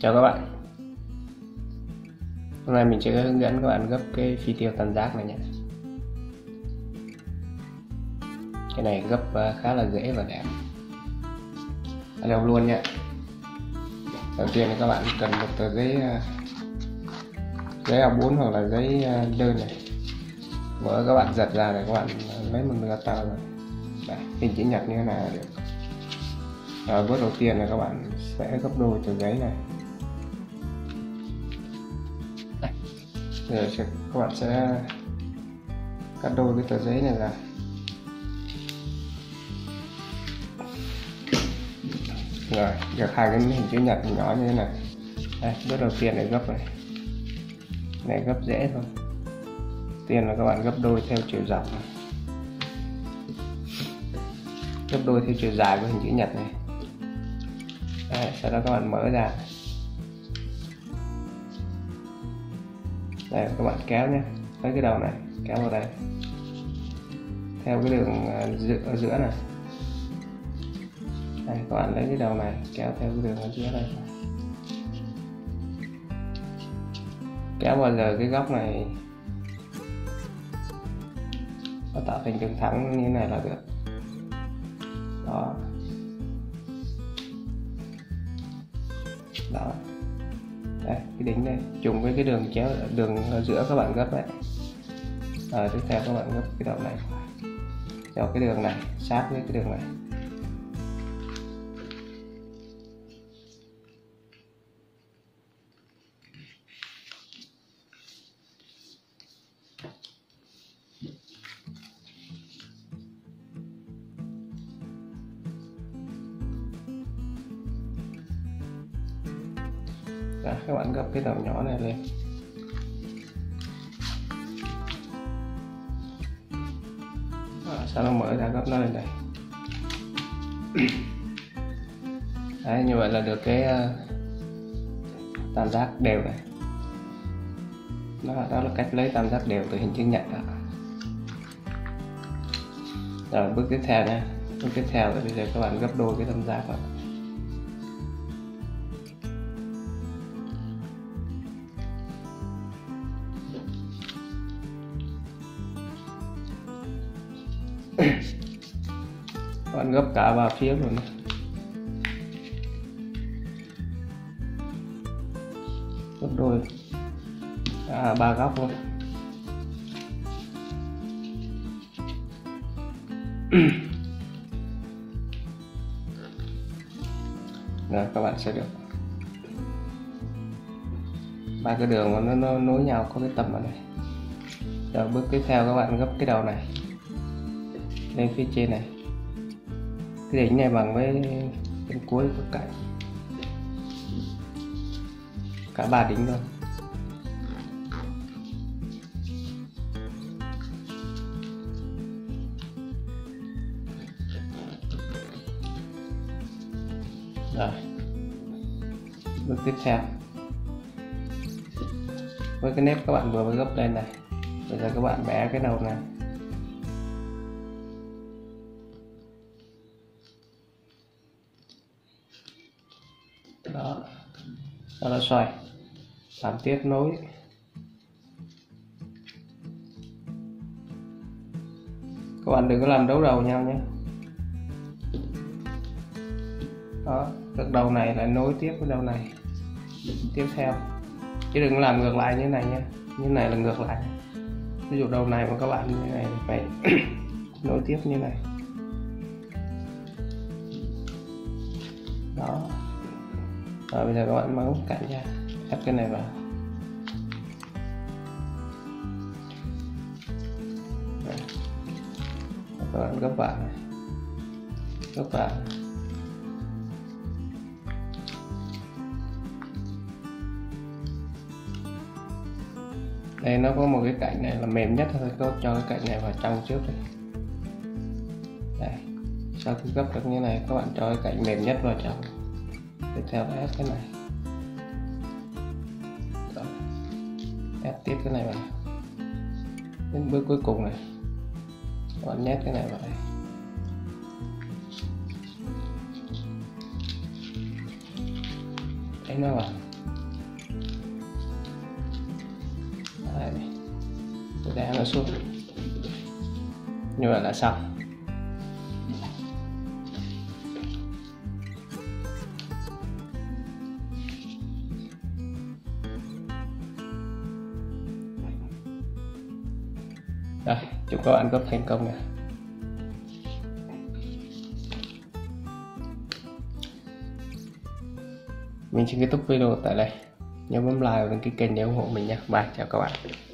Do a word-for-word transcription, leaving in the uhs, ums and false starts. Chào các bạn. Hôm nay mình sẽ hướng dẫn các bạn gấp cái phi tiêu tam giác này nhé. Cái này gấp khá là dễ và đẹp. Hãy làm luôn nhé. Đầu tiên các bạn cần một tờ giấy giấy a bốn hoặc là giấy đơn này. Mở các bạn giật ra để các bạn lấy một người tao rồi. Đấy, hình chữ nhật như thế này là được. À, bước đầu tiên là các bạn sẽ gấp đôi tờ giấy này. Rồi các bạn sẽ cắt đôi cái tờ giấy này ra. Rồi, gấp hai cái hình chữ nhật nhỏ như thế này. Đây, bước đầu tiên để gấp này. Này gấp dễ thôi. Tiên là các bạn gấp đôi theo chiều dọc này. Gấp đôi theo chiều dài của hình chữ nhật này. Đấy, sau đó các bạn mở ra. Đây, các bạn kéo nhé, lấy cái đầu này kéo vào đây theo cái đường giữa ở giữa này. Đây, các bạn lấy cái đầu này kéo theo cái đường ở giữa này, kéo vào giờ cái góc này nó tạo thành đường thẳng như thế này là được. Đó. Đó. Đây, cái đỉnh đây trùng với cái đường chéo đường ở giữa các bạn gấp đấy. Rồi tiếp theo các bạn gấp cái đầu này cho cái đường này sát với cái đường này. Đó, các bạn gấp cái đầu nhỏ này lên. Đó, sau đó mở ra gấp nó lên đây. Đấy, như vậy là được cái uh, tam giác đều này. Đó, đó là cách lấy tam giác đều từ hình chữ nhật đó. Rồi bước tiếp theo nha. Bước tiếp theo là bây giờ các bạn gấp đôi cái tam giác đó. Các bạn gấp cả ba phía luôn. Gấp đôi à, ba góc luôn. Rồi các bạn sẽ được ba cái đường mà nó, nó nối nhau có cái tầm ở đây. Rồi bước tiếp theo các bạn gấp cái đầu này lên phía trên này. Cái đỉnh này bằng với bên cuối của cạnh. Cả ba đỉnh luôn. Rồi. Bước tiếp theo. Với cái nếp các bạn vừa mới gấp lên này. Bây giờ các bạn vẽ cái đầu này. Đó, đó là xoay làm tiếp nối. Các bạn đừng có làm đấu đầu nhau nhé. Đó, các đầu này lại nối tiếp với đầu này tiếp theo, chứ đừng làm ngược lại như thế này nhé. Như này là ngược lại. Ví dụ đầu này mà các bạn như thế này phải nối tiếp như này. Đó. Rồi bây giờ các bạn móc cạnh ra, ép cái này vào. Rồi. Các bạn gấp vào này, gấp vào. Đây nó có một cái cạnh này là mềm nhất thôi, các bạn cho cái cạnh này vào trong trước đi. Đây. Sau khi gấp được như này, các bạn cho cái cạnh mềm nhất vào trong. Tiếp theo là ép cái này. Đó. Ép tiếp cái này vào. Đến bước cuối cùng này, các bạn nhét cái này vào đây. Đánh nó vào. đè nó xuống. Như vậy là xong. Rồi, chúng tôi ăn gấp thành công nè. Mình xin kết thúc video tại đây. Nhớ bấm like và đăng ký kênh để ủng hộ mình nha. Bye, chào các bạn.